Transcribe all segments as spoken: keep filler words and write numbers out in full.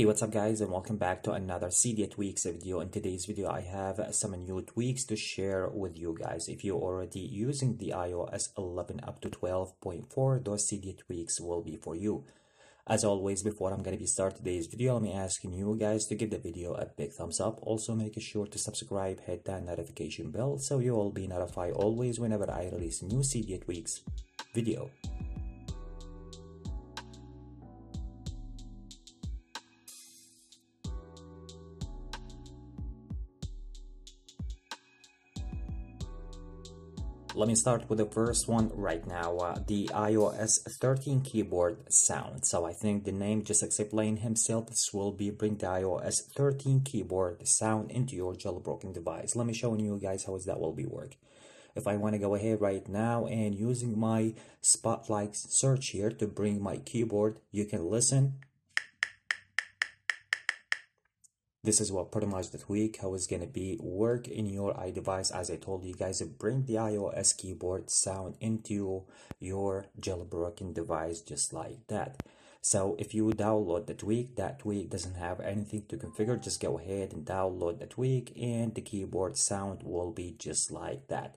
Hey, what's up guys, and welcome back to another C D tweaks video. In today's video I have some new tweaks to share with you guys. If you're already using the i O S eleven up to twelve point four, those C D tweaks will be for you. As always, before I'm going to start today's video, let me ask you guys to give the video a big thumbs up. Also make sure to subscribe, hit that notification bell so you will be notified always whenever I release new C D tweaks video. Let me start with the first one right now, uh, the i O S thirteen keyboard sound. So I think the name just explained himself. This will be bring the i O S thirteen keyboard sound into your jailbroken device. Let me show you guys how that will be work. If I want to go ahead right now and using my spotlight search here to bring my keyboard, you can listen. This is what pretty much the tweak how it's going to be work in your iDevice. As I told you guys, bring the i O S keyboard sound into your jailbroken device just like that. So if you download the tweak, that tweak doesn't have anything to configure. Just go ahead and download the tweak and the keyboard sound will be just like that.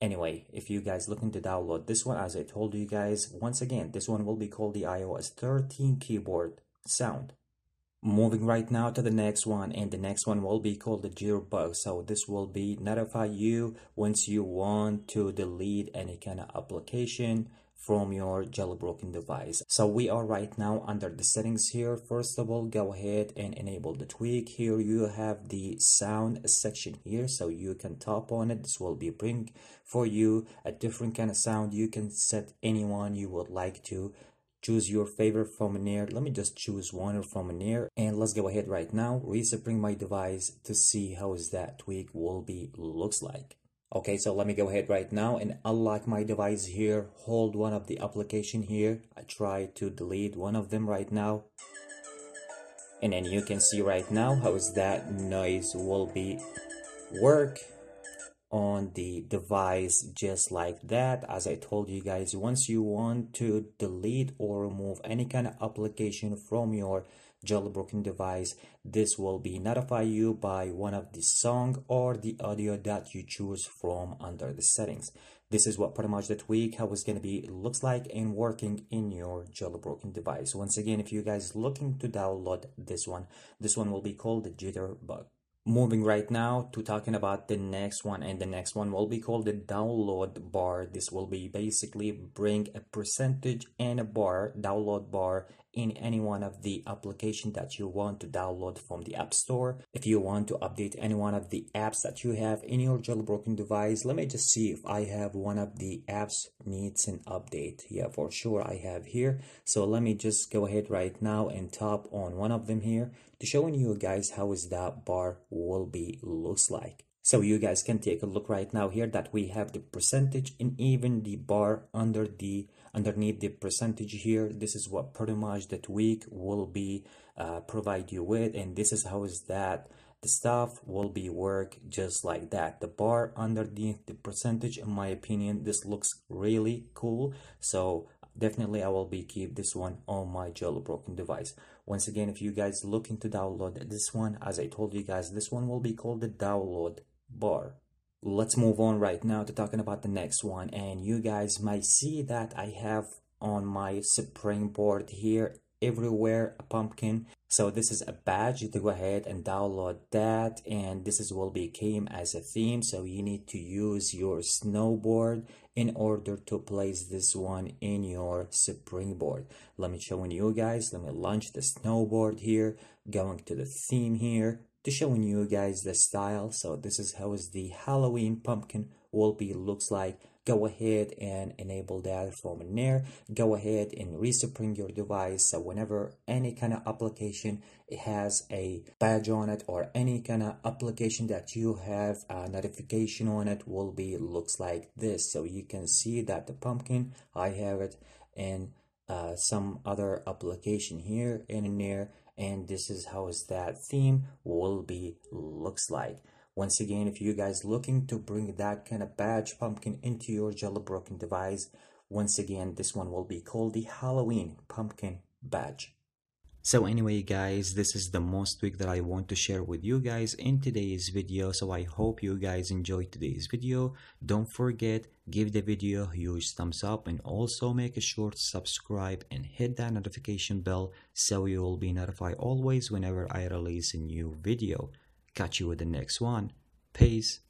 Anyway, if you guys looking to download this one, as I told you guys, once again, this one will be called the i O S thirteen keyboard sound. Moving right now to the next one, and the next one will be called the JitterBug. So this will be notify you once you want to delete any kind of application from your jailbroken device. So we are right now under the settings here. First of all, go ahead and enable the tweak. Here you have the sound section here, so you can tap on it. This will be bring for you a different kind of sound. You can set anyone you would like to. Choose your favorite from an air. Let me just choose one from an air, and let's go ahead right now resetting my device to see how is that tweak will be looks like. Okay, so let me go ahead right now and unlock my device here. Hold one of the application here. I try to delete one of them right now, and then you can see right now how is that noise will be work on the device just like that. As I told you guys, once you want to delete or remove any kind of application from your jailbroken device, this will be notify you by one of the song or the audio that you choose from under the settings. This is what pretty much the tweak how it's going to be looks like and working in your jailbroken device. Once again, if you guys looking to download this one, this one will be called the JitterBug. Moving right now to talking about the next one, and the next one will be called the download bar. This will be basically bring a percentage and a bar, download bar, in any one of the application that you want to download from the App Store. If you want to update any one of the apps that you have in your jailbroken device, let me just see if I have one of the apps needs an update. Yeah, for sure I have here. So let me just go ahead right now and tap on one of them here to showing you guys how is that bar will be looks like. So you guys can take a look right now here that we have the percentage and even the bar under the underneath the percentage here. This is what pretty much the tweak will be uh, provide you with, and this is how is that the stuff will be work just like that. The bar underneath the percentage, in my opinion, this looks really cool. So definitely I will be keep this one on my jailbroken device. Once again, if you guys looking to download this one, as I told you guys, this one will be called the download bar. Let's move on right now to talking about the next one, and you guys might see that I have on my Supreme board here everywhere a pumpkin. So this is a badge. You go ahead and download that, and this is will be came as a theme, so you need to use your snowboard in order to place this one in your Supreme board. Let me show you guys. Let me launch the snowboard here, going to the theme here to showing you guys the style. So this is how is the Halloween pumpkin will be looks like. Go ahead and enable that from there. Go ahead and resupreme your device, so whenever any kind of application it has a badge on it, or any kind of application that you have a notification on it, will be looks like this. So you can see that the pumpkin I have it in uh, some other application here and in there, and this is how is that theme will be looks like. Once again, if you guys looking to bring that kind of badge pumpkin into your jailbroken device, once again, this one will be called the Halloween Pumpkin Badge. So anyway guys, this is the most tweak that I want to share with you guys in today's video. So I hope you guys enjoyed today's video. Don't forget, give the video a huge thumbs up and also make sure to subscribe and hit that notification bell so you will be notified always whenever I release a new video. Catch you with the next one. Peace.